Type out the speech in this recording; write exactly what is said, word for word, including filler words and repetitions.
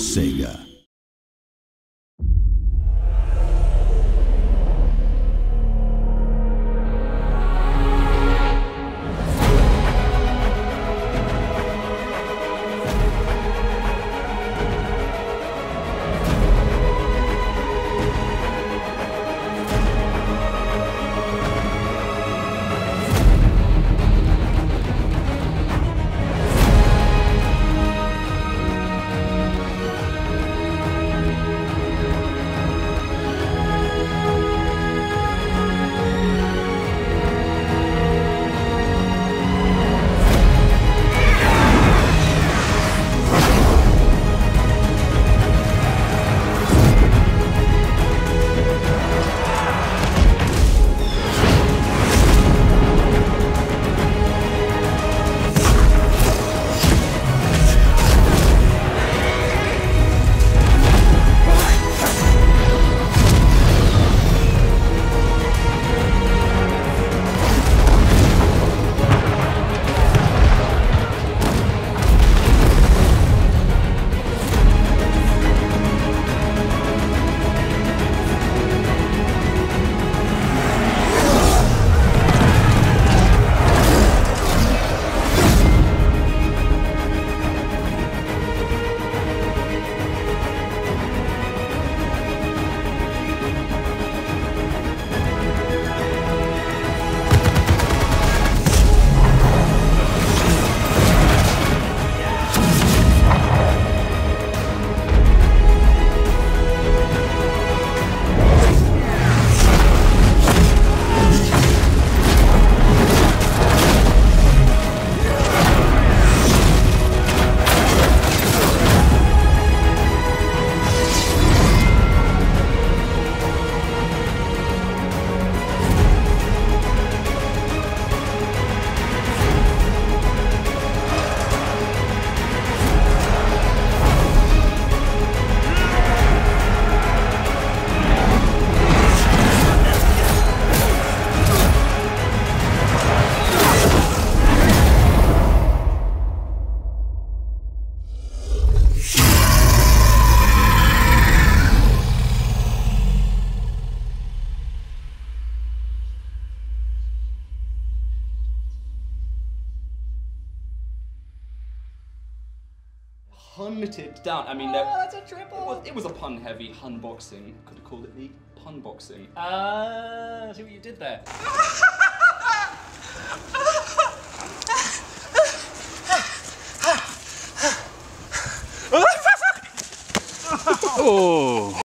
Sega. Hunted down. I mean, oh, that's a triple. It was, it was a pun-heavy unboxing. Could have called it the pun-boxing. Ah, uh, see what you did there. Oh.